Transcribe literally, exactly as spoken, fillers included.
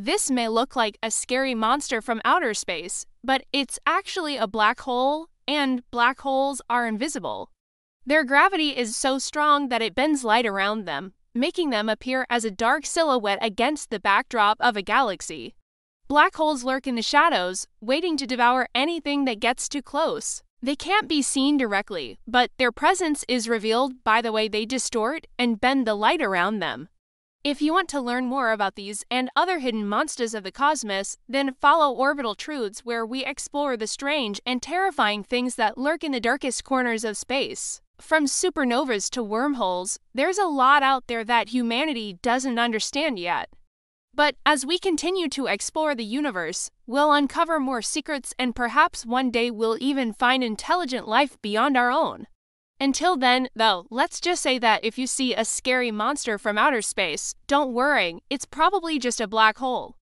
This may look like a scary monster from outer space, but it's actually a black hole, and black holes are invisible. Their gravity is so strong that it bends light around them, making them appear as a dark silhouette against the backdrop of a galaxy. Black holes lurk in the shadows, waiting to devour anything that gets too close. They can't be seen directly, but their presence is revealed by the way they distort and bend the light around them. If you want to learn more about these and other hidden monsters of the cosmos, then follow Orbital Truths, where we explore the strange and terrifying things that lurk in the darkest corners of space. From supernovas to wormholes, there's a lot out there that humanity doesn't understand yet. But as we continue to explore the universe, we'll uncover more secrets, and perhaps one day we'll even find intelligent life beyond our own. Until then, though, let's just say that if you see a scary monster from outer space, don't worry, it's probably just a black hole.